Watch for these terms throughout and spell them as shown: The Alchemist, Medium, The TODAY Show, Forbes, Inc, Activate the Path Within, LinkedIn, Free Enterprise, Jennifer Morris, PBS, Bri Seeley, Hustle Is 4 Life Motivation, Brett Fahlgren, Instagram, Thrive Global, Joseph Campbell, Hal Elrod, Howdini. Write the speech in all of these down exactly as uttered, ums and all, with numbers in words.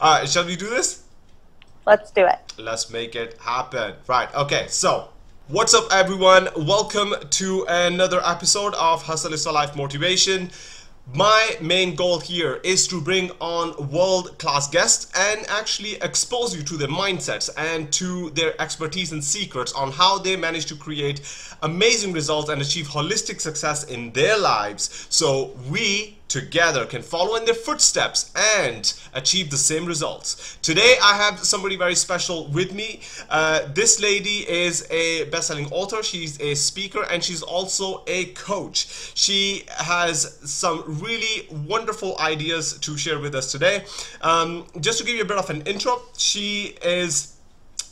All right, shall we do this? Let's do it. Let's make it happen. Right, okay, so what's up everyone? Welcome to another episode of Hustle Is four Life Motivation. My main goal here is to bring on world-class guests and actually expose you to their mindsets and to their expertise and secrets on how they manage to create amazing results and achieve holistic success in their lives, so we together can follow in their footsteps and achieve the same results. Today I have somebody very special with me. Uh, this lady is a best-selling author, she's a speaker, and she's also a coach. She has some really wonderful ideas to share with us today. Um, just to give you a bit of an intro, she is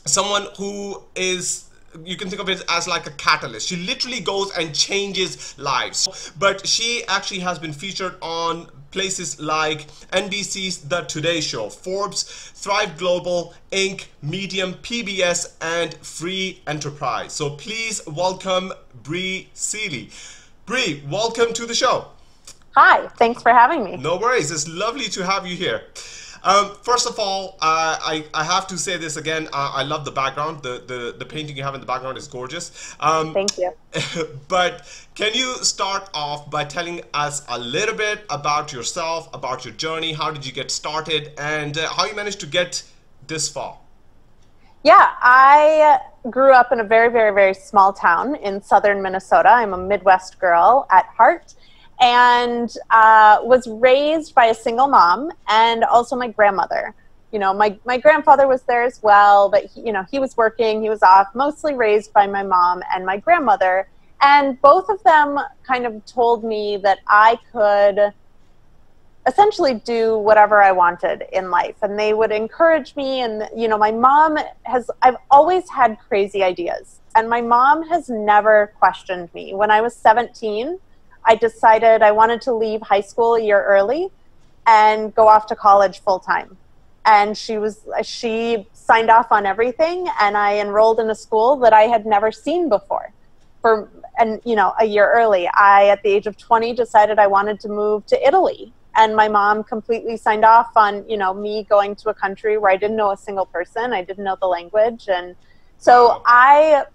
someone who is, you can think of it as like a catalyst. She literally goes and changes lives. But she actually has been featured on places like N B C's The TODAY Show, Forbes, Thrive Global, Inc, Medium, P B S, and Free Enterprise. So please welcome Bri Seeley. Bri, welcome to the show. Hi, thanks for having me. No worries, it's lovely to have you here. Um, first of all, uh, I, I have to say this again, I, I love the background, the, the, the painting you have in the background is gorgeous. Um, Thank you. But can you start off by telling us a little bit about yourself, about your journey, how did you get started, and uh, how you managed to get this far? Yeah, I grew up in a very, very, very small town in southern Minnesota. I'm a Midwest girl at heart. And uh, was raised by a single mom and also my grandmother. You know, my, my grandfather was there as well, but he, you know, he was working, he was off, mostly raised by my mom and my grandmother. And both of them kind of told me that I could essentially do whatever I wanted in life. And they would encourage me. And, you know, my mom has, I've always had crazy ideas. And my mom has never questioned me. When I was seventeen, I decided I wanted to leave high school a year early and go off to college full time. And she was, she signed off on everything, and I enrolled in a school that I had never seen before for, and you know, a year early. I, at the age of twenty, decided I wanted to move to Italy, and my mom completely signed off on, you know, me going to a country where I didn't know a single person, I didn't know the language. And so I,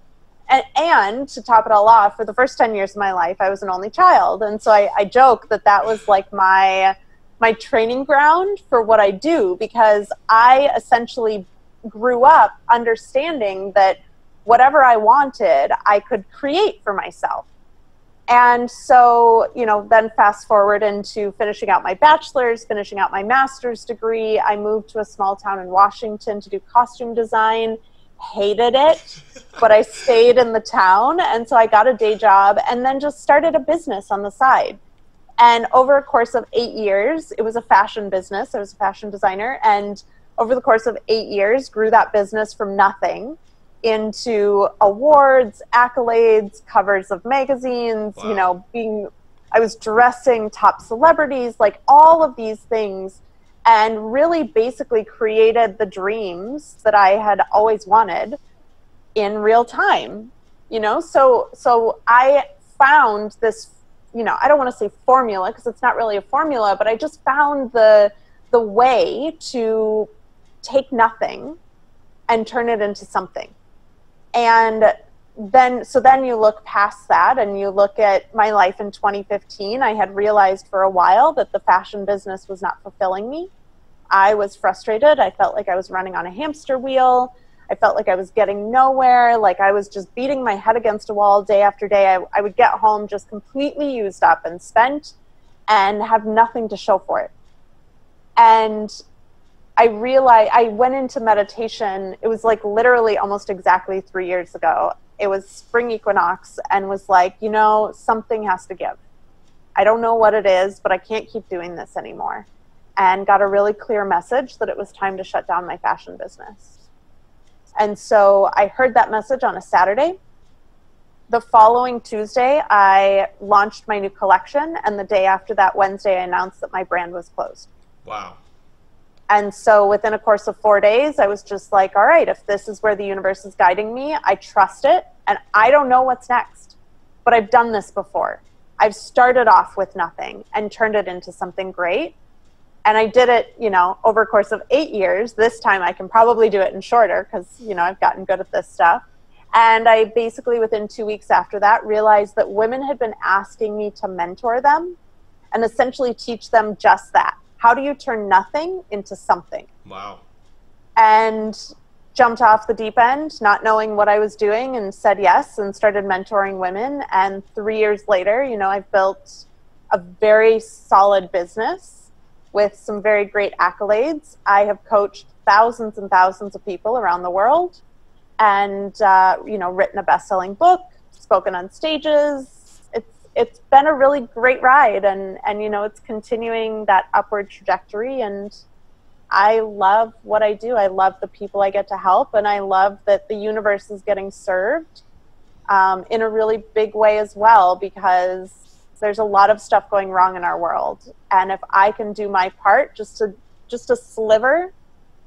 And, and to top it all off, for the first ten years of my life, I was an only child. And so I, I joke that that was like my, my training ground for what I do, because I essentially grew up understanding that whatever I wanted, I could create for myself. And so, you know, then fast forward into finishing out my bachelor's, finishing out my master's degree. I moved to a small town in Washington to do costume design. Hated it, but I stayed in the town, and so I got a day job and then just started a business on the side. And over a course of eight years, it was a fashion business. I was a fashion designer, and over the course of eight years, grew that business from nothing into awards, accolades, covers of magazines. Wow. You know, being, I was dressing top celebrities, like all of these things. And really basically created the dreams that I had always wanted in real time, you know? So, so I found this, you know, I don't want to say formula because it's not really a formula, but I just found the, the way to take nothing and turn it into something. And then, so then you look past that and you look at my life in twenty fifteen. I had realized for a while that the fashion business was not fulfilling me. I was frustrated. I felt like I was running on a hamster wheel. I felt like I was getting nowhere. Like I was just beating my head against a wall day after day. I, I would get home just completely used up and spent and have nothing to show for it. And I realized, I went into meditation. It was like literally almost exactly three years ago. It was spring equinox, and was like, you know, something has to give. I don't know what it is, but I can't keep doing this anymore. And got a really clear message that it was time to shut down my fashion business. And so I heard that message on a Saturday. The following Tuesday, I launched my new collection. And the day after that, Wednesday, I announced that my brand was closed. Wow. And so within a course of four days, I was just like, all right, if this is where the universe is guiding me, I trust it. And I don't know what's next, but I've done this before. I've started off with nothing and turned it into something great. And I did it, you know, over a course of eight years. This time I can probably do it in shorter because, you know, I've gotten good at this stuff. And I basically, within two weeks after that, realized that women had been asking me to mentor them and essentially teach them just that. How do you turn nothing into something? Wow. And jumped off the deep end, not knowing what I was doing, and said yes and started mentoring women. And three years later, you know, I've built a very solid business with some very great accolades. I have coached thousands and thousands of people around the world. And, uh, you know, written a best-selling book, spoken on stages. It's, it's been a really great ride. And, and, you know, it's continuing that upward trajectory. And I love what I do. I love the people I get to help. And I love that the universe is getting served um, in a really big way as well, because there's a lot of stuff going wrong in our world. And if I can do my part, just to, just a sliver,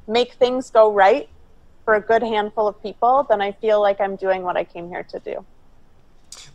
make things go right, for a good handful of people, then I feel like I'm doing what I came here to do.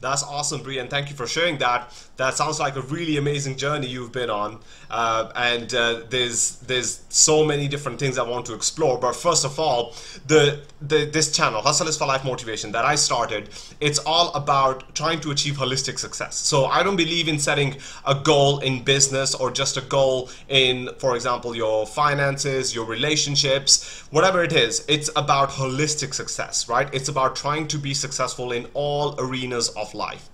That's awesome, Bri, and thank you for sharing that. That sounds like a really amazing journey you've been on, uh, and uh, there's there's so many different things I want to explore. But first of all, the, the this channel, Hustle Is for Life Motivation, that I started, it's all about trying to achieve holistic success. So I don't believe in setting a goal in business or just a goal in, for example, your finances, your relationships, whatever it is. It's about holistic success, right? It's about trying to be successful in all arenas of life.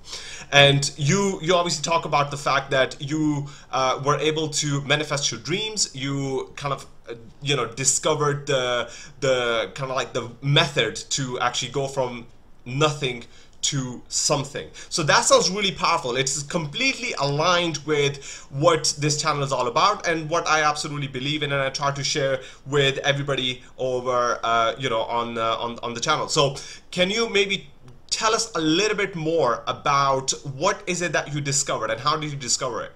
And you you obviously talk about the fact that you uh, were able to manifest your dreams. You kind of uh, you know discovered the the kind of like the method to actually go from nothing to something. So that sounds really powerful. It's completely aligned with what this channel is all about and what I absolutely believe in, and I try to share with everybody over uh, you know on, uh, on on the channel. So can you maybe tell us a little bit more about what is it that you discovered and how did you discover it?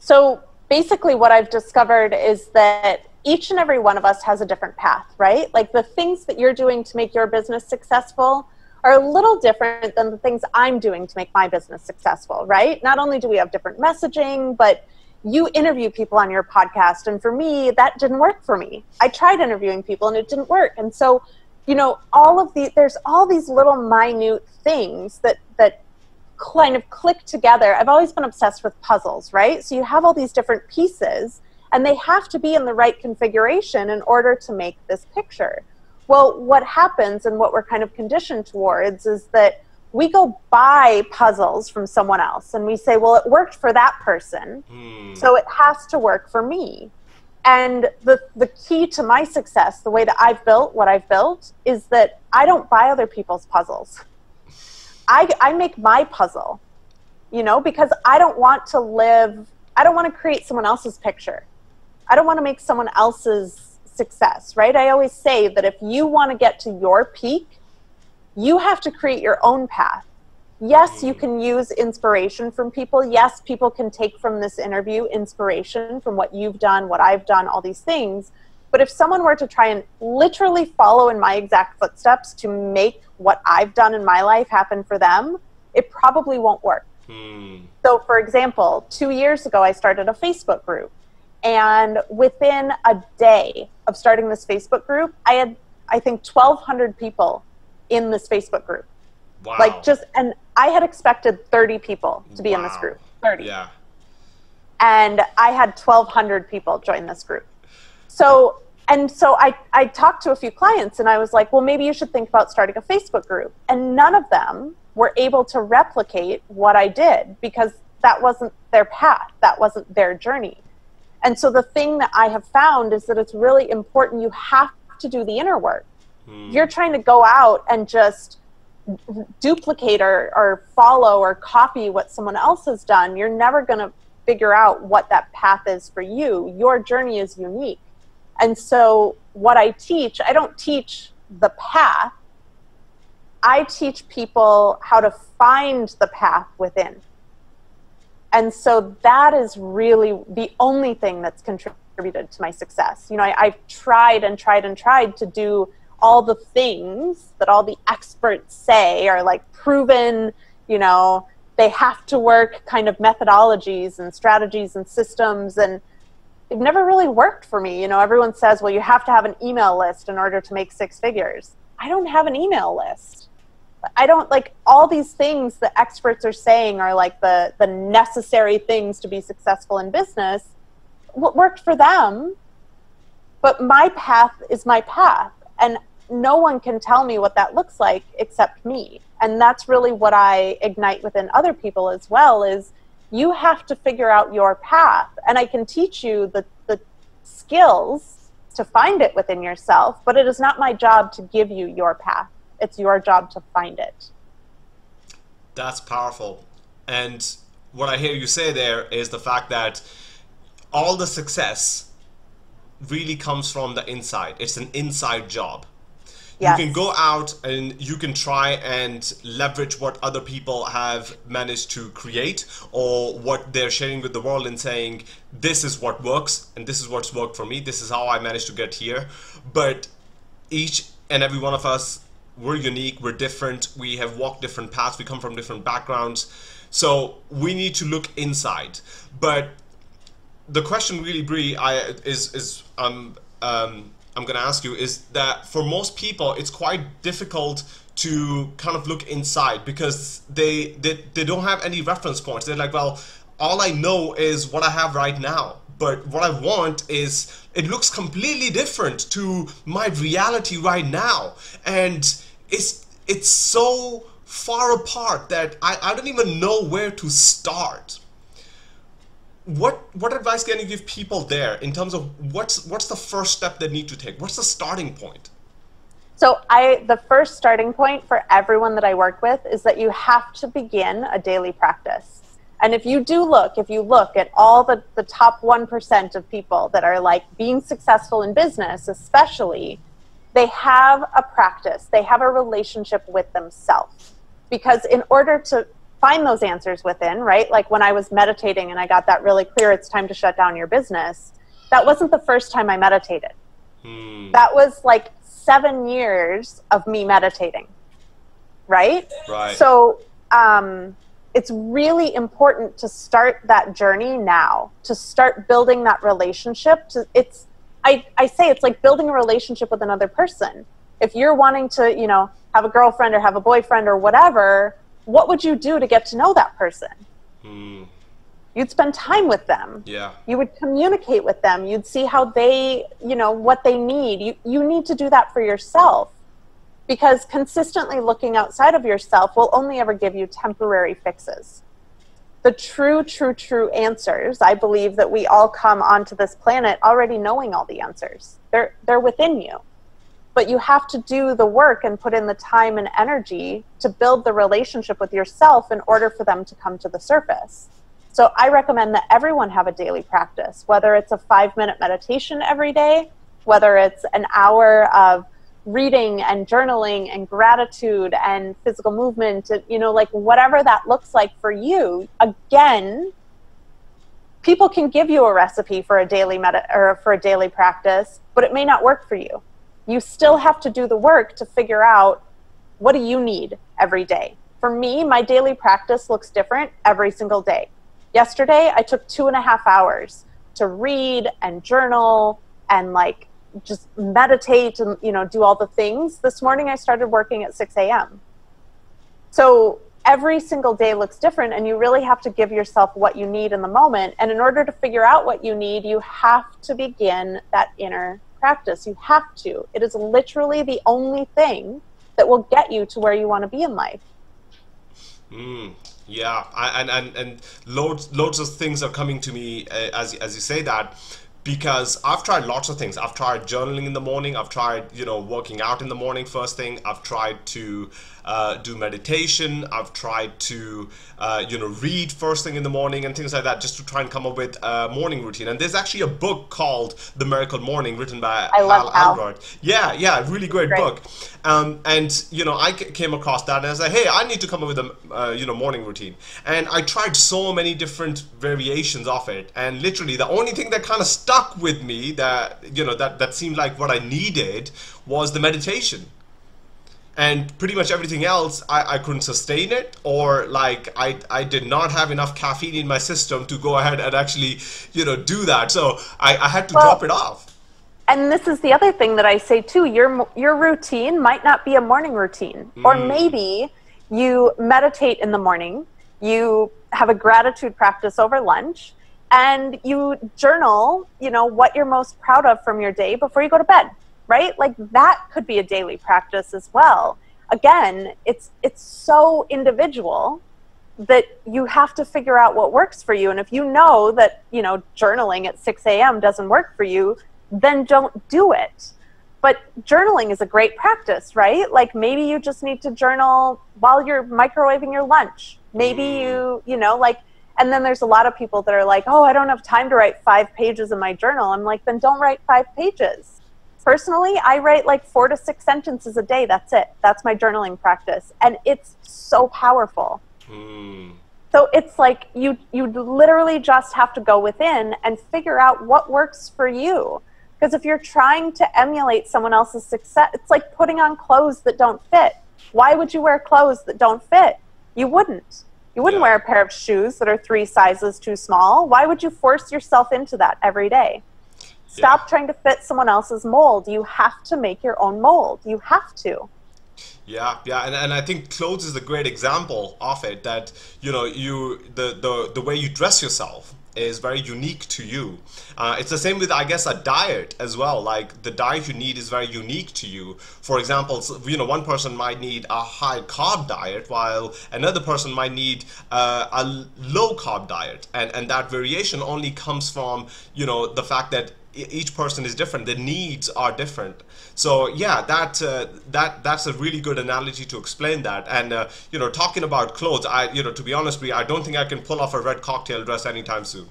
So basically what I've discovered is that each and every one of us has a different path, right? Like the things that you're doing to make your business successful are a little different than the things I'm doing to make my business successful, right? Not only do we have different messaging, but you interview people on your podcast. And for me, that didn't work for me. I tried interviewing people and it didn't work. And so you know, all of the, there's all these little minute things that, that kind of click together. I've always been obsessed with puzzles, right? So you have all these different pieces and they have to be in the right configuration in order to make this picture. Well, what happens and what we're kind of conditioned towards is that we go buy puzzles from someone else and we say, well, it worked for that person, hmm. so it has to work for me. And the, the key to my success, the way that I've built what I've built, is that I don't buy other people's puzzles. I, I make my puzzle, you know, because I don't want to live, I don't want to create someone else's picture. I don't want to make someone else's success, right? I always say that if you want to get to your peak, you have to create your own path. Yes, you can use inspiration from people. Yes, people can take from this interview inspiration from what you've done, what I've done, all these things. But if someone were to try and literally follow in my exact footsteps to make what I've done in my life happen for them, it probably won't work. Hmm. So, for example, two years ago, I started a Facebook group. And within a day of starting this Facebook group, I had, I think, twelve hundred people in this Facebook group. Wow. Like just, and I had expected thirty people to be wow. in this group, thirty. Yeah. And I had twelve hundred people join this group. So, and so I, I talked to a few clients and I was like, well, maybe you should think about starting a Facebook group. And none of them were able to replicate what I did because that wasn't their path. That wasn't their journey. And so the thing that I have found is that it's really important. You have to do the inner work. Hmm. You're trying to go out and just duplicate or, or follow or copy what someone else has done. You're never going to figure out what that path is for you. Your journey is unique. And so what I teach, I don't teach the path. I teach people how to find the path within. And so that is really the only thing that's contributed to my success. You know, I, I've tried and tried and tried to do all the things that all the experts say are like proven, you know, they have to work kind of methodologies and strategies and systems. And it never really worked for me. You know, everyone says, well, you have to have an email list in order to make six figures. I don't have an email list. I don't, like, all these things the experts are saying are like the, the necessary things to be successful in business. What worked for them, but my path is my path. And no one can tell me what that looks like except me. And that's really what I ignite within other people as well, is you have to figure out your path. And I can teach you the, the skills to find it within yourself, but it is not my job to give you your path. It's your job to find it. That's powerful. And what I hear you say there is the fact that all the success really comes from the inside. It's an inside job. Yes. You can go out and you can try and leverage what other people have managed to create or what they're sharing with the world and saying, this is what works and this is what's worked for me. This is how I managed to get here. But each and every one of us, we're unique, we're different, we have walked different paths, we come from different backgrounds. So we need to look inside. But the question really, Bri, I is is um um I'm gonna ask you is that for most people it's quite difficult to kind of look inside because they they, they don't have any reference points. They're like, well, all I know is what I have right now, but what I want is, it looks completely different to my reality right now, and it's it's so far apart that I, I don't even know where to start. What what advice can you give people there in terms of what's what's the first step they need to take? What's the starting point? So I the first starting point for everyone that I work with is that you have to begin a daily practice. And if you do look, if you look at all the, the top one percent of people that are like being successful in business, especially, they have a practice, they have a relationship with themselves. Because in order to find those answers within, right? Like when I was meditating and I got that really clear, it's time to shut down your business. That wasn't the first time I meditated. Hmm. That was like seven years of me meditating, right? Right. So, um, it's really important to start that journey now, to start building that relationship. To, it's, I, I say it's like building a relationship with another person. If you're wanting to, you know, have a girlfriend or have a boyfriend or whatever, what would you do to get to know that person? Mm. You'd spend time with them. Yeah. You would communicate with them. You'd see how they, you know, what they need. You, you need to do that for yourself. Because consistently looking outside of yourself will only ever give you temporary fixes. The true, true, true answers, I believe that we all come onto this planet already knowing all the answers. They're, they're within you. But you have to do the work and put in the time and energy to build the relationship with yourself in order for them to come to the surface. So I recommend that everyone have a daily practice, whether it's a five-minute meditation every day, whether it's an hour of reading and journaling and gratitude and physical movement, you know, like whatever that looks like for you. Again, people can give you a recipe for a daily med- or for a daily practice, but it may not work for you. You still have to do the work to figure out what do you need every day. For me, my daily practice looks different every single day. Yesterday, I took two and a half hours to read and journal and like just meditate and, you know, do all the things. This morning I started working at six A M So every single day looks different, and you really have to give yourself what you need in the moment. And in order to figure out what you need, you have to begin that inner practice. You have to. It is literally the only thing that will get you to where you want to be in life. Mm, yeah. I, and, and, and loads, loads of things are coming to me uh, as, as you say that. Because I've tried lots of things. I've tried journaling in the morning. I've tried, you know, working out in the morning first thing. I've tried to uh, do meditation. I've tried to, uh, you know, read first thing in the morning and things like that, just to try and come up with a morning routine. And there's actually a book called The Miracle Morning, written by I love Hal Elrod. Yeah, yeah, really great, great. book. Um, and you know, I came across that and I was like, hey, I need to come up with a, uh, you know, morning routine. And I tried so many different variations of it. And literally, the only thing that kind of stuck with me that, you know, that that seemed like what I needed was the meditation. and pretty much everything else, I, I couldn't sustain it, or like I, I did not have enough caffeine in my system to go ahead and actually, you know, do that. So I, I had to well, drop it off. And this is the other thing that I say too, your, your routine might not be a morning routine, mm. or maybe you meditate in the morning, you have a gratitude practice over lunch, and you journal, you know, what you're most proud of from your day before you go to bed, right? Like that could be a daily practice as well. Again, it's, it's so individual that you have to figure out what works for you. And if you know that, you know, journaling at six A M doesn't work for you, then don't do it. But journaling is a great practice, right? Like maybe you just need to journal while you're microwaving your lunch. Maybe you, you know, like, and then there's a lot of people that are like, oh, I don't have time to write five pages in my journal. I'm like, then don't write five pages. Personally, I write like four to six sentences a day. That's it. That's my journaling practice. And it's so powerful. Mm. So it's like you, you literally just have to go within and figure out what works for you. Because if you're trying to emulate someone else's success, it's like putting on clothes that don't fit. Why would you wear clothes that don't fit? You wouldn't. You wouldn't wear a pair of shoes that are three sizes too small. Why would you force yourself into that every day? Stop yeah. trying to fit someone else's mold. You have to make your own mold. You have to. Yeah, yeah, and, and I think clothes is a great example of it, that, you know, you the, the, the way you dress yourself is very unique to you. Uh, it's the same with, I guess, a diet as well. Like the diet you need is very unique to you. For example, you know, one person might need a high carb diet while another person might need uh, a low carb diet. And, and that variation only comes from, you know, the fact that each person is different. The needs are different. So yeah, that uh, that that's a really good analogy to explain that. And uh, you know, talking about clothes, I you know, to be honest with you, I don't think I can pull off a red cocktail dress anytime soon.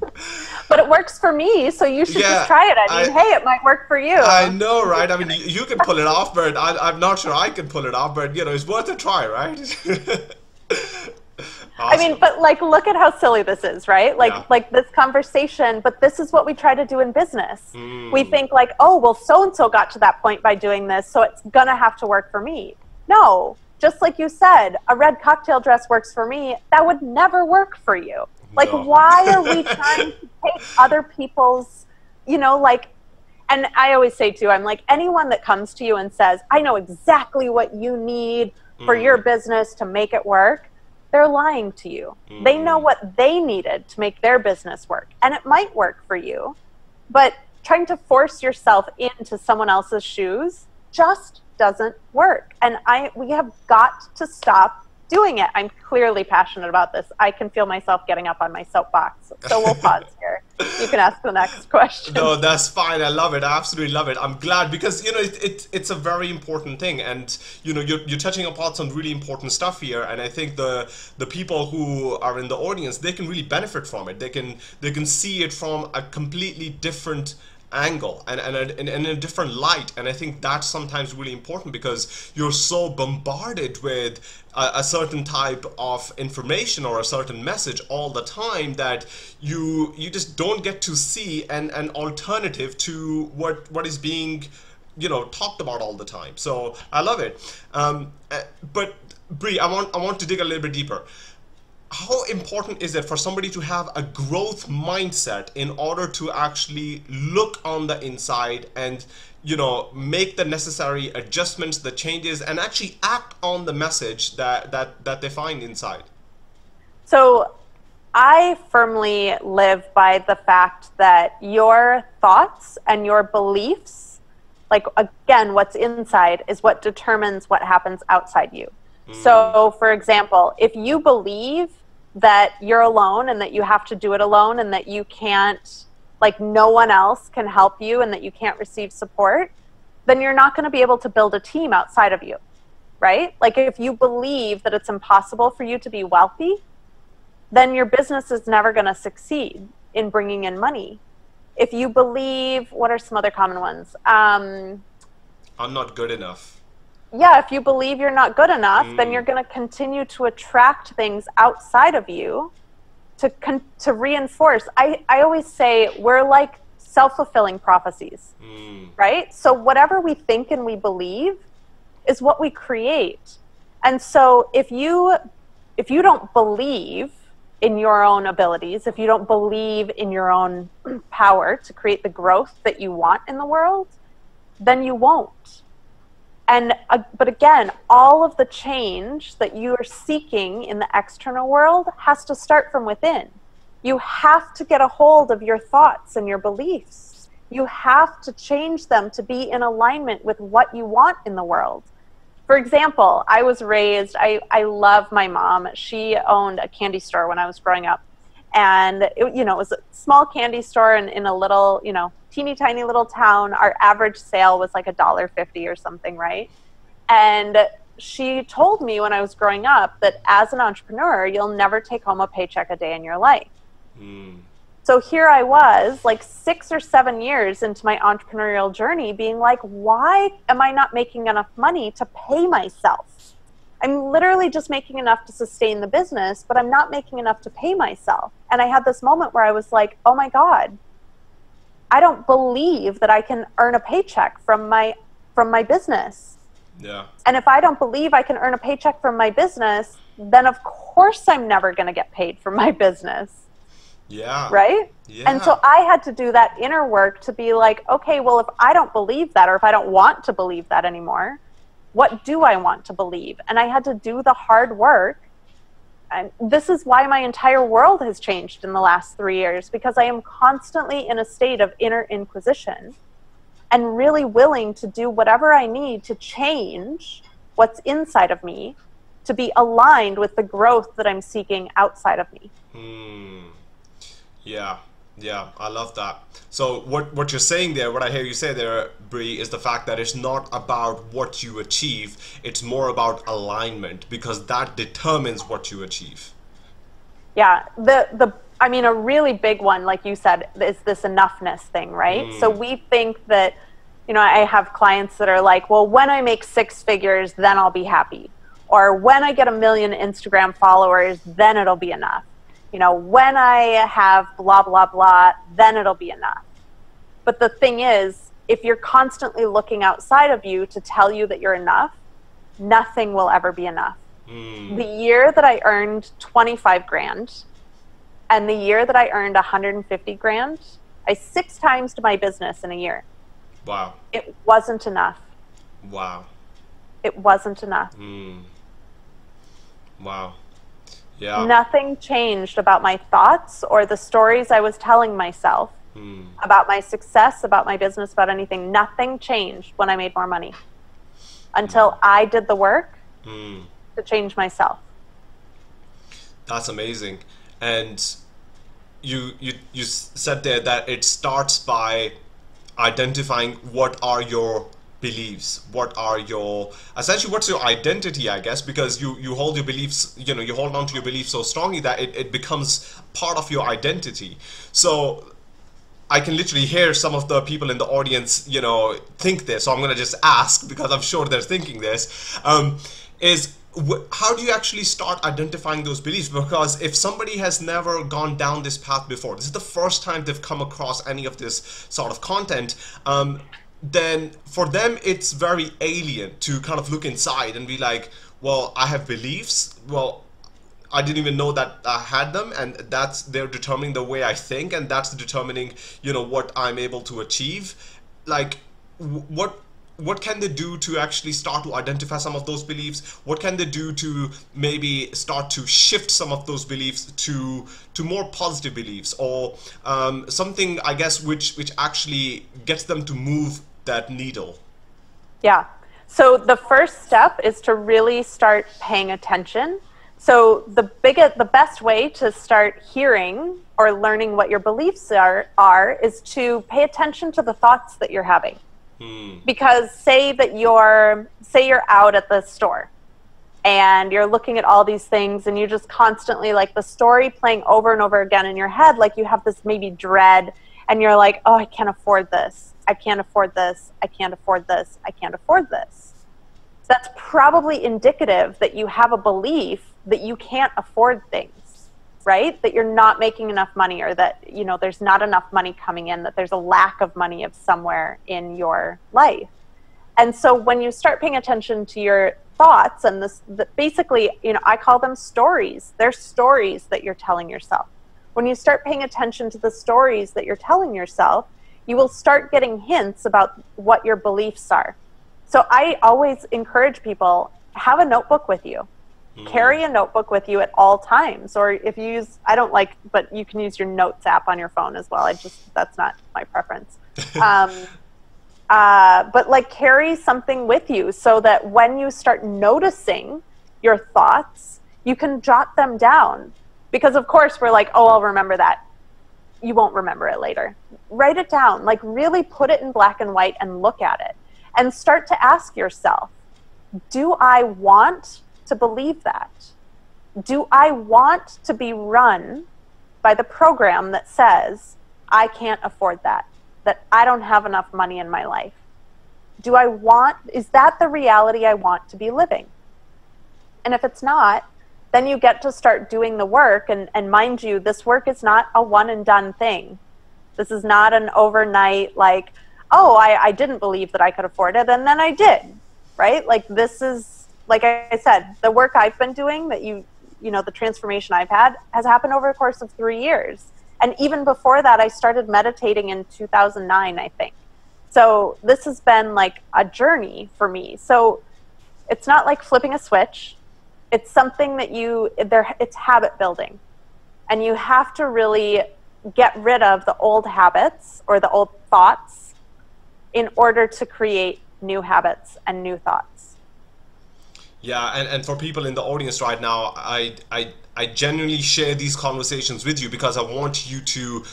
But it works for me, so you should yeah, just try it. I mean, I, hey, it might work for you. I know, right? I mean, you, you can pull it off, but I, I'm not sure I can pull it off. But you know, it's worth a try, right? Awesome. I mean, but like, look at how silly this is, right? Like, yeah. like this conversation, but this is what we try to do in business. Mm. We think like, oh, well, so-and-so got to that point by doing this, so it's going to have to work for me. No, just like you said, a red cocktail dress works for me. That would never work for you. Like, no. Why are we trying to take other people's, you know, like, and I always say too, I'm like, anyone that comes to you and says, I know exactly what you need for mm. your business to make it work. They're lying to you. Mm. They know what they needed to make their business work. And it might work for you, but trying to force yourself into someone else's shoes just doesn't work. And I, we have got to stop doing it. I'm clearly passionate about this. I can feel myself getting up on my soapbox. So we'll pause here. You can ask the next question. No, that's fine. I love it. I absolutely love it. I'm glad because, you know, it, it, it's a very important thing. And, you know, you're, you're touching upon some really important stuff here. And I think the the people who are in the audience, they can really benefit from it. They can they can see it from a completely different angle and, and, a, and in a different light. And I think that's sometimes really important because you're so bombarded with a, a certain type of information or a certain message all the time that you you just don't get to see an, an alternative to what what is being, you know, talked about all the time. So I love it. Um, but Bri, I want, I want to dig a little bit deeper. How important is it for somebody to have a growth mindset in order to actually look on the inside and, you know, make the necessary adjustments, the changes, and actually act on the message that, that, that they find inside? So I firmly live by the fact that your thoughts and your beliefs, like, again, what's inside is what determines what happens outside you. Mm. So, for example, if you believe that you're alone and that you have to do it alone and that you can't, like no one else can help you and that you can't receive support, then you're not going to be able to build a team outside of you, right? Like if you believe that it's impossible for you to be wealthy, then your business is never going to succeed in bringing in money. If you believe, what are some other common ones? Um, I'm not good enough. Yeah, if you believe you're not good enough, mm. then you're going to continue to attract things outside of you to con to reinforce. I, I always say we're like self-fulfilling prophecies, mm. right? So whatever we think and we believe is what we create. And so if you, if you don't believe in your own abilities, if you don't believe in your own power to create the growth that you want in the world, then you won't. And, uh, but again, all of the change that you are seeking in the external world has to start from within. You have to get a hold of your thoughts and your beliefs. You have to change them to be in alignment with what you want in the world. For example, I was raised, I, I love my mom. She owned a candy store when I was growing up. And, it, you know, it was a small candy store in, in a little, you know, teeny tiny little town. Our average sale was like a dollar fifty or something, right? And she told me when I was growing up that as an entrepreneur, you'll never take home a paycheck a day in your life. Mm. So here I was, like six or seven years into my entrepreneurial journey, being like, why am I not making enough money to pay myself? I'm literally just making enough to sustain the business, but I'm not making enough to pay myself. And I had this moment where I was like, oh my God, I don't believe that I can earn a paycheck from my, from my business. Yeah. And if I don't believe I can earn a paycheck from my business, then of course I'm never going to get paid for my business. Yeah. Right? Yeah. And so I had to do that inner work to be like, okay, well, if I don't believe that, or if I don't want to believe that anymore, what do I want to believe? And I had to do the hard work. And this is why my entire world has changed in the last three years, because I am constantly in a state of inner inquisition and really willing to do whatever I need to change what's inside of me to be aligned with the growth that I'm seeking outside of me. Hmm. Yeah, yeah, I love that. So what what you're saying there, what I hear you say there, Bri, is the fact that it's not about what you achieve, it's more about alignment, because that determines what you achieve. Yeah, the the I mean, a really big one, like you said, is this enoughness thing, right? Mm. So we think that, you know, I have clients that are like, well, when I make six figures, then I'll be happy. Or when I get a million Instagram followers, then it'll be enough. You know, when I have blah, blah, blah, then it'll be enough. But the thing is, if you're constantly looking outside of you to tell you that you're enough, nothing will ever be enough. Mm. The year that I earned twenty-five grand and the year that I earned a hundred fifty grand, I six times to my business in a year. Wow. It wasn't enough. Wow. It wasn't enough. Mm. Wow. Yeah. Nothing changed about my thoughts or the stories I was telling myself mm. about my success, about my business, about anything. Nothing changed when I made more money until mm. I did the work mm. to change myself. That's amazing. And you, you, you said there that it starts by identifying what are your beliefs, what are your, essentially what's your identity, I guess, because you, you hold your beliefs, you know, you hold on to your beliefs so strongly that it, it becomes part of your identity. So I can literally hear some of the people in the audience, you know, think this, so I'm going to just ask, because I'm sure they're thinking this, um, is how do you actually start identifying those beliefs? Because if somebody has never gone down this path before, this is the first time they've come across any of this sort of content, um, then for them it's very alien to kind of look inside and be like, well, I have beliefs, well, I didn't even know that I had them, and that's, they're determining the way I think, and that's determining, you know, what I'm able to achieve. Like, what what can they do to actually start to identify some of those beliefs? What can they do to maybe start to shift some of those beliefs to to more positive beliefs, or um, something, I guess, which which actually gets them to move that needle? Yeah. So the first step is to really start paying attention. So the biggest, the best way to start hearing or learning what your beliefs are, are is to pay attention to the thoughts that you're having. Hmm. Because say that you're, say you're out at the store and you're looking at all these things and you just constantly, like, the story playing over and over again in your head, like you have this maybe dread and you're like, oh, I can't afford this. I can't afford this, I can't afford this, I can't afford this. So that's probably indicative that you have a belief that you can't afford things, right? That you're not making enough money, or that, you know, there's not enough money coming in, that there's a lack of money of somewhere in your life. And so when you start paying attention to your thoughts and this, the, basically, you know, I call them stories. They're stories that you're telling yourself. When you start paying attention to the stories that you're telling yourself, you will start getting hints about what your beliefs are. So I always encourage people, have a notebook with you. Mm. Carry a notebook with you at all times. Or if you use, I don't like, but you can use your notes app on your phone as well. I just, that's not my preference. Um, uh, but like carry something with you so that when you start noticing your thoughts, you can jot them down. Because of course we're like, oh, I'll remember that. You won't remember it later. Write it down, like really put it in black and white and look at it and start to ask yourself, do I want to believe that? Do I want to be run by the program that says, I can't afford that, that I don't have enough money in my life? Do I want, is that the reality I want to be living? And if it's not, then you get to start doing the work. And, and mind you, this work is not a one and done thing. This is not an overnight, like, oh, I, I didn't believe that I could afford it, and then I did, right? Like this is, like I said, the work I've been doing that you, you know, the transformation I've had has happened over a course of three years. And even before that, I started meditating in two thousand nine, I think. So this has been like a journey for me. So it's not like flipping a switch. It's something that you, there, it's habit building. And you have to really get rid of the old habits or the old thoughts in order to create new habits and new thoughts. Yeah, and, and for people in the audience right now, I, I, I genuinely share these conversations with you because I want you to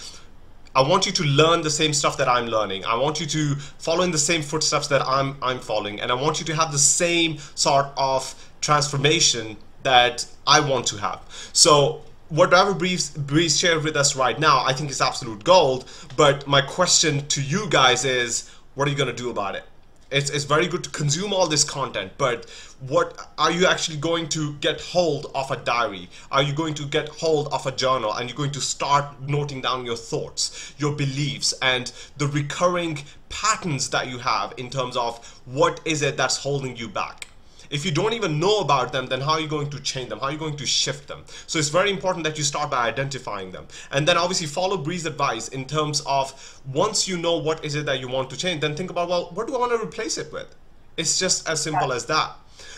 I want you to learn the same stuff that I'm learning. I want you to follow in the same footsteps that I'm, I'm following. And I want you to have the same sort of transformation that I want to have. So whatever Bri shared with us right now, I think is absolute gold. But my question to you guys is, what are you going to do about it? It's, it's very good to consume all this content, but what are you actually going to get hold of a diary? Are you going to get hold of a journal and you're going to start noting down your thoughts, your beliefs, and the recurring patterns that you have in terms of what is it that's holding you back? If you don't even know about them, then how are you going to change them? How are you going to shift them? So it's very important that you start by identifying them. And then obviously follow Bri's advice in terms of once you know what is it that you want to change, then think about, well, what do I want to replace it with? It's just as simple yeah. as that.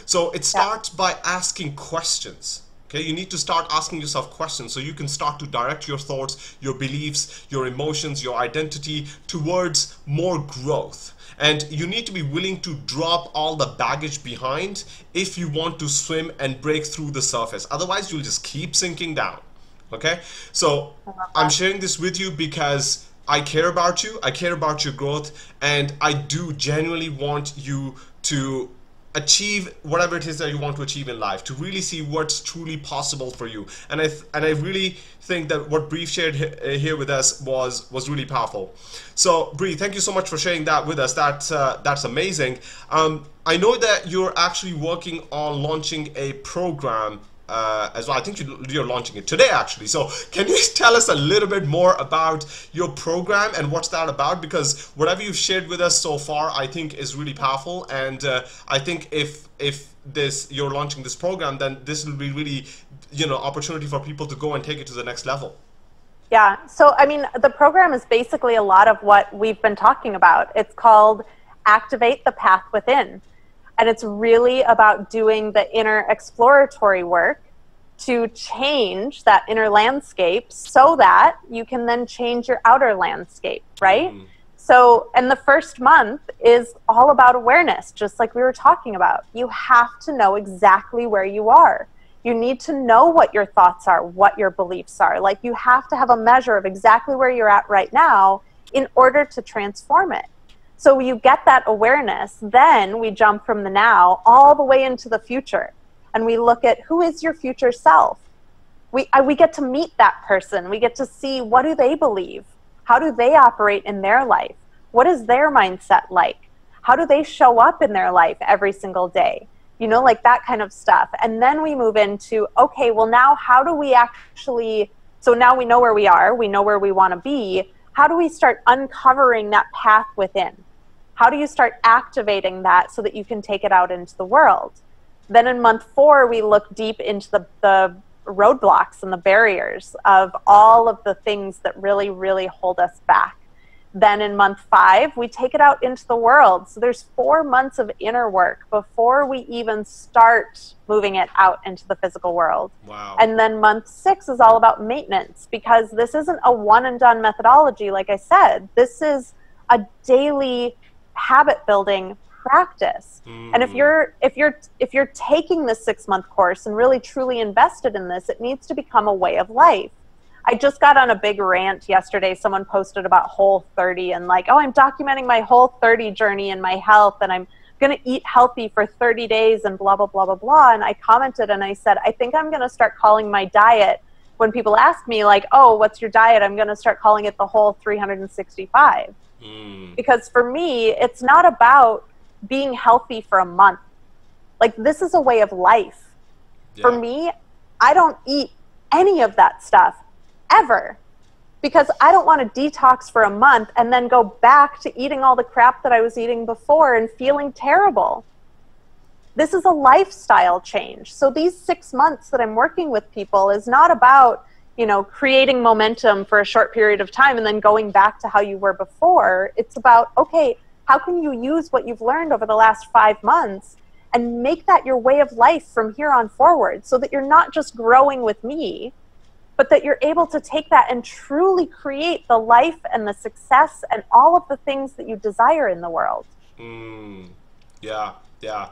So it starts yeah. by asking questions. Okay, you need to start asking yourself questions so you can start to direct your thoughts, your beliefs, your emotions, your identity towards more growth. And you need to be willing to drop all the baggage behind if you want to swim and break through the surface. Otherwise, you'll just keep sinking down. Okay? So I'm sharing this with you because I care about you. I care about your growth. And I do genuinely want you to achieve whatever it is that you want to achieve in life, to really see what's truly possible for you. And I, th and I really think that what Bri shared he here with us was, was really powerful. So Bri, thank you so much for sharing that with us. That's, uh, that's amazing. Um, I know that you're actually working on launching a program uh, as well. I think you, you're launching it today actually. So can you tell us a little bit more about your program and what's that about? Because whatever you've shared with us so far, I think is really powerful. And uh, I think if, if this, you're launching this program, then this will be really, you know, opportunity for people to go and take it to the next level. Yeah. So, I mean, the program is basically a lot of what we've been talking about. It's called Activate the Path Within. And it's really about doing the inner exploratory work to change that inner landscape so that you can then change your outer landscape, right? Mm. So, and the first month is all about awareness, just like we were talking about. You have to know exactly where you are. You need to know what your thoughts are, what your beliefs are. Like you have to have a measure of exactly where you're at right now in order to transform it. So you get that awareness, then we jump from the now all the way into the future. And we look at who is your future self. We, uh, we get to meet that person. We get to see what do they believe? How do they operate in their life? What is their mindset like? How do they show up in their life every single day? You know, like that kind of stuff. And then we move into, okay, well now how do we actually, so now we know where we are, we know where we want to be. How do we start uncovering that path within? How do you start activating that so that you can take it out into the world? Then in month four, we look deep into the, the roadblocks and the barriers of all of the things that really, really hold us back. Then in month five, we take it out into the world. So there's four months of inner work before we even start moving it out into the physical world. Wow. And then month six is all about maintenance, because this isn't a one and done methodology. Like I said, this is a daily habit building practice. Mm. And if you're, if you're, if you're taking this six month course and really truly invested in this, it needs to become a way of life. I just got on a big rant yesterday. Someone posted about Whole thirty and like, oh, I'm documenting my Whole thirty journey and my health, and I'm going to eat healthy for thirty days and blah, blah, blah, blah, blah. And I commented and I said, I think I'm going to start calling my diet, when people ask me like, oh, what's your diet? I'm going to start calling it the whole three sixty-five. Mm. Because for me, it's not about being healthy for a month. Like, this is a way of life. Yeah. For me, I don't eat any of that stuff ever, because I don't want to detox for a month and then go back to eating all the crap that I was eating before and feeling terrible. This is a lifestyle change. So these six months that I'm working with people is not about, you know, creating momentum for a short period of time and then going back to how you were before. It's about, okay, how can you use what you've learned over the last five months and make that your way of life from here on forward, so that you're not just growing with me, but that you're able to take that and truly create the life and the success and all of the things that you desire in the world. Mm, yeah, yeah,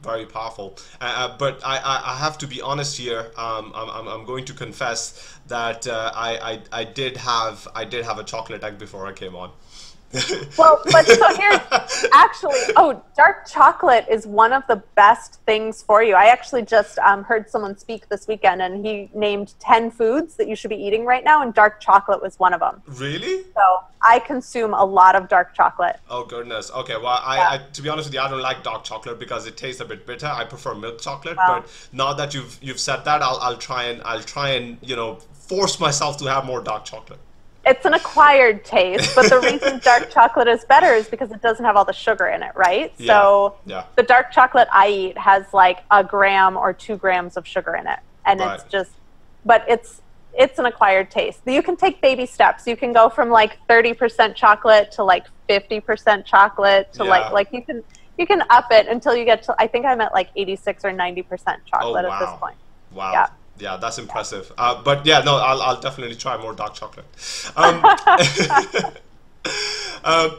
very powerful. Uh, but I, I have to be honest here. Um, I'm, I'm going to confess that uh, I, I, I did have I did have a chocolate egg before I came on. Well, but so here's actually, oh, dark chocolate is one of the best things for you. I actually just um, heard someone speak this weekend, and he named ten foods that you should be eating right now, and dark chocolate was one of them. Really? So I consume a lot of dark chocolate. Oh, goodness. Okay. Well, I, yeah. I to be honest with you, I don't like dark chocolate because it tastes a bit bitter. I prefer milk chocolate. Wow. But now that you've you've said that, I'll I'll try and I'll try and you know force myself to have more dark chocolate. It's an acquired taste, but the reason dark chocolate is better is because it doesn't have all the sugar in it, right? Yeah, so yeah. The dark chocolate I eat has like a gram or two grams of sugar in it. And right. It's just, but it's, it's an acquired taste. You can take baby steps. You can go from like thirty percent chocolate to like fifty percent chocolate to yeah. like, like you can, you can up it until you get to, I think I'm at like eighty-six or ninety percent chocolate oh, wow. at this point. Wow. Yeah. Yeah, that's impressive. Uh, but yeah, no, I'll, I'll definitely try more dark chocolate. Um, uh,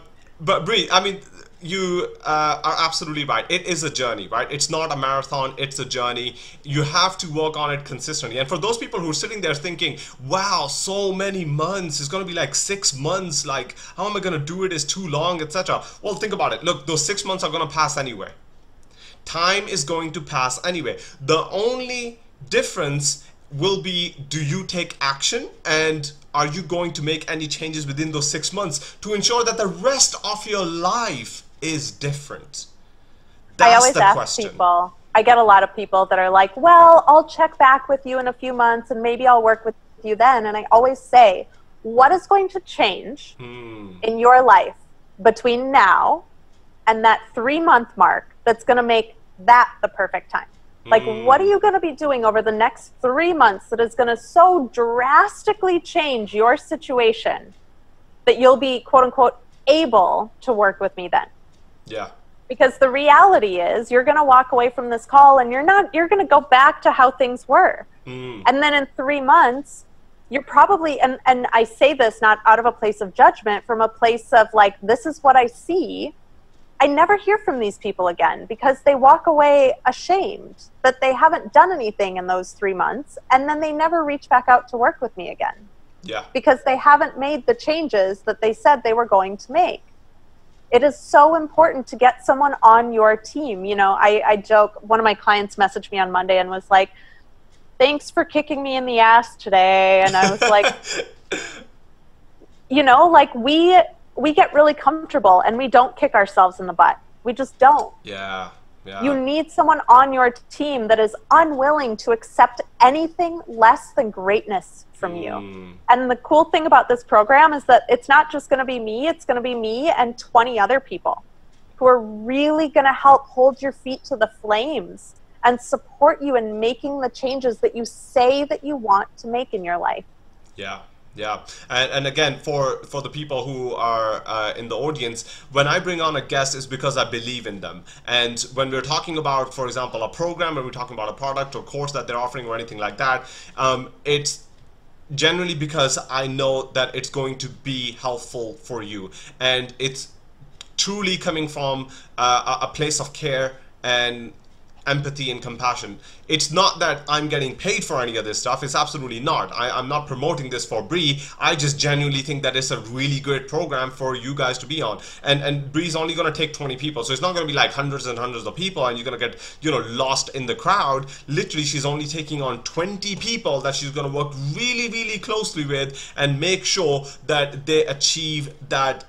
but Bri, I mean, you uh, are absolutely right. It is a journey, right? It's not a marathon, it's a journey. You have to work on it consistently. And for those people who are sitting there thinking, wow, so many months, it's gonna be like six months, like how am I gonna do it, it's too long, et cetera. Well, think about it. Look, those six months are gonna pass anyway. Time is going to pass anyway. The only difference will be, do you take action, and are you going to make any changes within those six months to ensure that the rest of your life is different? That's I always the ask question. People, I get a lot of people that are like, well, I'll check back with you in a few months and maybe I'll work with you then. And I always say, what is going to change hmm. in your life between now and that three month mark that's going to make that the perfect time? Like, mm. what are you going to be doing over the next three months that is going to so drastically change your situation that you'll be, quote unquote, able to work with me then? Yeah. Because the reality is you're going to walk away from this call and you're not, you're going to go back to how things were. Mm. And then in three months, you're probably, and, and I say this not out of a place of judgment, from a place of like, this is what I see. I never hear from these people again because they walk away ashamed that they haven't done anything in those three months. And then they never reach back out to work with me again. Yeah. Because they haven't made the changes that they said they were going to make. It is so important to get someone on your team. You know, I, I joke, one of my clients messaged me on Monday and was like, thanks for kicking me in the ass today. And I was like, you know, like we... we get really comfortable and we don't kick ourselves in the butt. We just don't. Yeah, yeah. You need someone on your team that is unwilling to accept anything less than greatness from mm. you. And the cool thing about this program is that it's not just going to be me, it's going to be me and twenty other people. who are really going to help hold your feet to the flames and support you in making the changes that you say that you want to make in your life. Yeah. Yeah. And, and again, for, for the people who are uh, in the audience, when I bring on a guest, it's because I believe in them. And when we're talking about, for example, a program, or we're talking about a product or course that they're offering or anything like that, um, it's generally because I know that it's going to be helpful for you. And it's truly coming from uh, a place of care and empathy and compassion. It's not that I'm getting paid for any of this stuff. It's absolutely not. I, I'm not promoting this for Bri. I just genuinely think that it's a really great program for you guys to be on. And and Bri's only going to take twenty people, so it's not going to be like hundreds and hundreds of people, and you're going to get you know lost in the crowd. Literally, she's only taking on twenty people that she's going to work really, really closely with and make sure that they achieve that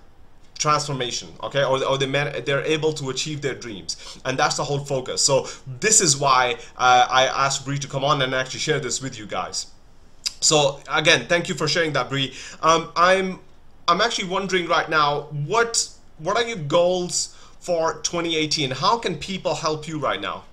transformation, okay, or, or they man they're able to achieve their dreams, and that's the whole focus. So this is why uh, I asked Bri to come on and actually share this with you guys. So again, thank you for sharing that, Bri. Um, I'm I'm actually wondering right now, what what are your goals for twenty eighteen? How can people help you right now?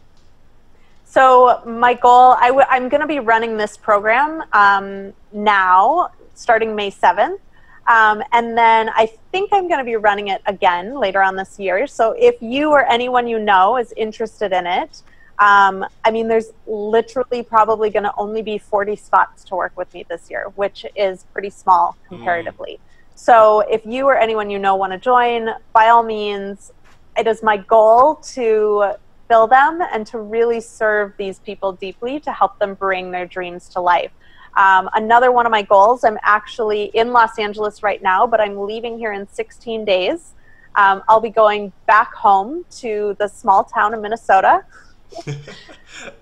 So my goal, I w I'm going to be running this program um, now, starting May seventh. Um, and then I think I'm going to be running it again later on this year. So if you or anyone you know is interested in it, um, I mean, there's literally probably going to only be forty spots to work with me this year, which is pretty small comparatively. Mm. So if you or anyone you know want to join, by all means, it is my goal to fill them and to really serve these people deeply to help them bring their dreams to life. Um, another one of my goals, I'm actually in Los Angeles right now, but I'm leaving here in sixteen days. Um, I'll be going back home to the small town of Minnesota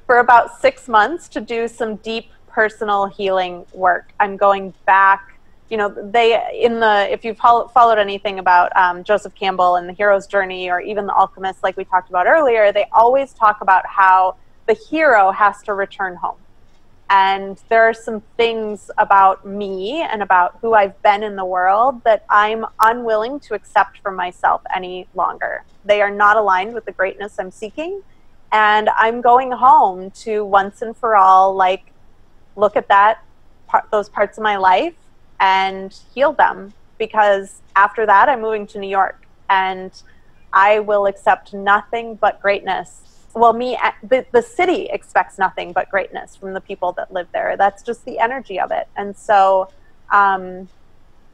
for about six months to do some deep personal healing work. I'm going back, you know, they, in the, if you've followed anything about um, Joseph Campbell and the hero's journey, or even The Alchemist, like we talked about earlier, they always talk about how the hero has to return home. And there are some things about me and about who I've been in the world that I'm unwilling to accept for myself any longer. They are not aligned with the greatness I'm seeking. And I'm going home to once and for all, like, look at that, par- those parts of my life and heal them. Because after that, I'm moving to New York, and I will accept nothing but greatness. Well, me, the, the city expects nothing but greatness from the people that live there. That's just the energy of it. And so, um,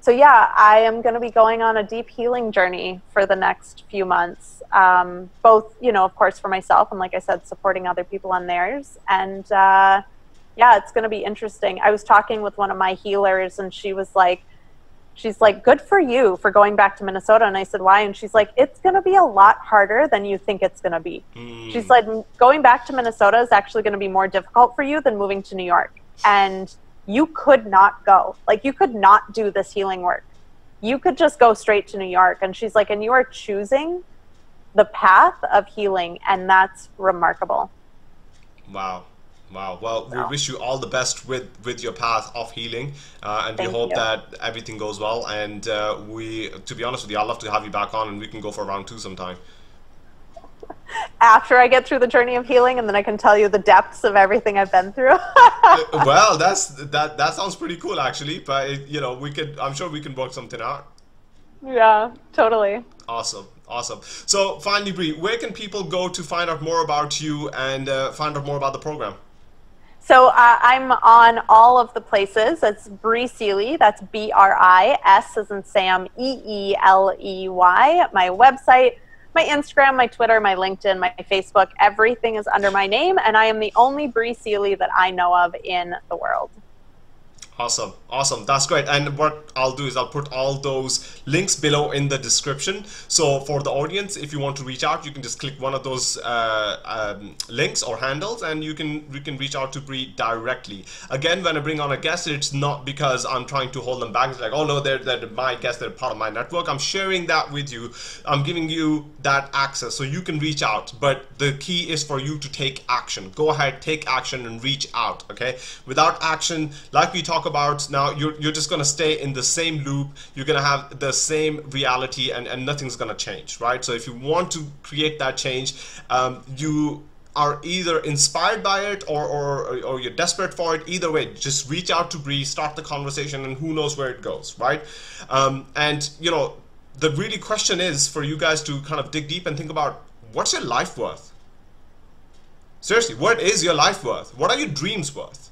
so yeah, I am going to be going on a deep healing journey for the next few months. Um, both, you know, of course, for myself, and like I said, supporting other people on theirs. And uh, yeah, it's going to be interesting. I was talking with one of my healers, and she was like, she's like, good for you for going back to Minnesota. And I said, why? And she's like, it's going to be a lot harder than you think it's going to be. Mm. She's like, going back to Minnesota is actually going to be more difficult for you than moving to New York. And you could not go. Like, you could not do this healing work. You could just go straight to New York. And she's like, and you are choosing the path of healing. And that's remarkable. Wow. Wow. Well, we wish you all the best with, with your path of healing, uh, and we hope that everything goes well. And uh, we, to be honest with you, I'd love to have you back on, and we can go for round two sometime. After I get through the journey of healing, and then I can tell you the depths of everything I've been through. Well, that's that. That sounds pretty cool, actually. But it, you know, we could. I'm sure we can work something out. Yeah. Totally. Awesome. Awesome. So, finally, Bri, where can people go to find out more about you and uh, find out more about the program? So uh, I'm on all of the places. It's Bri Seeley. That's B R I S as in Sam, E E L E Y. My website, my Instagram, my Twitter, my LinkedIn, my Facebook, everything is under my name. And I am the only Bri Seeley that I know of in the world. Awesome. Awesome. That's great. And what I'll do is I'll put all those links below in the description. So for the audience, if you want to reach out, you can just click one of those uh, um, links or handles, and you can, you can reach out to Bri directly. Again, when I bring on a guest, it's not because I'm trying to hold them back. It's like, oh no, they're, they're my guest, they're part of my network. I'm sharing that with you. I'm giving you that access so you can reach out. But the key is for you to take action. Go ahead, take action and reach out. Okay. Without action, like we talked talk about now, you're, you're just going to stay in the same loop. You're going to have the same reality, and, and nothing's going to change, right? So if you want to create that change, um, you are either inspired by it or, or, or you're desperate for it. Either way, just reach out to Bri, start the conversation, and who knows where it goes, right? Um, and, you know, the really question is for you guys to kind of dig deep and think about, what's your life worth? Seriously, what is your life worth? What are your dreams worth?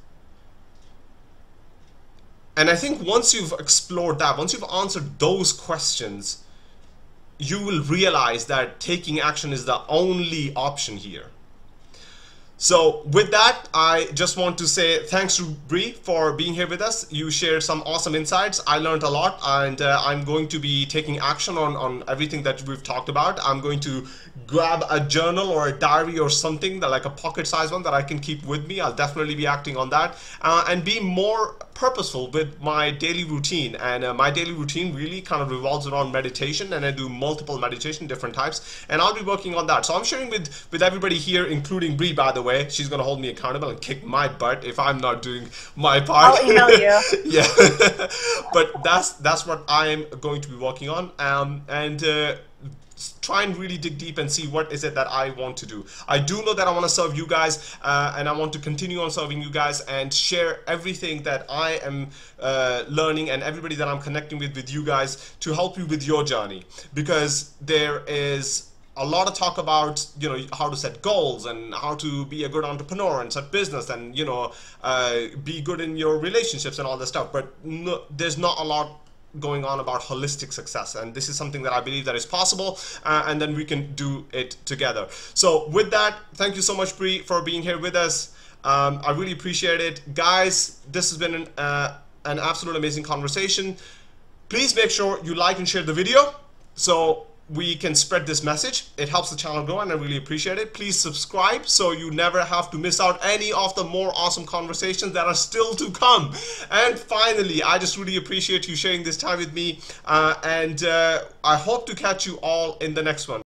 And I think once you've explored that, once you've answered those questions, you will realize that taking action is the only option here. So with that, I just want to say thanks to Bri for being here with us. You shared some awesome insights. I learned a lot, and uh, I'm going to be taking action on, on everything that we've talked about. I'm going to grab a journal or a diary or something, that like a pocket-sized one that I can keep with me. I'll definitely be acting on that, uh, and be more purposeful with my daily routine. And uh, my daily routine really kind of revolves around meditation, and I do multiple meditation, different types, and I'll be working on that. So I'm sharing with, with everybody here, including Bri, by the way. She's gonna hold me accountable and kick my butt if I'm not doing my part. I'll email you. Yeah, but that's that's what I am going to be working on, um, and uh, try and really dig deep and see what is it that I want to do. I do know that I want to serve you guys, uh, and I want to continue on serving you guys and share everything that I am uh, learning and everybody that I'm connecting with with you guys to help you with your journey, because there is a lot of talk about, you know, how to set goals and how to be a good entrepreneur and set business and, you know, uh, be good in your relationships and all that stuff. But no, there's not a lot going on about holistic success, and this is something that I believe that is possible, uh, and then we can do it together. So with that, thank you so much, Bri, for being here with us. Um, I really appreciate it. Guys, this has been an, uh, an absolute amazing conversation. Please make sure you like and share the video so we can spread this message. It helps the channel grow, and I really appreciate it. Please subscribe so you never have to miss out any of the more awesome conversations that are still to come. And finally, I just really appreciate you sharing this time with me, uh, and uh, I hope to catch you all in the next one.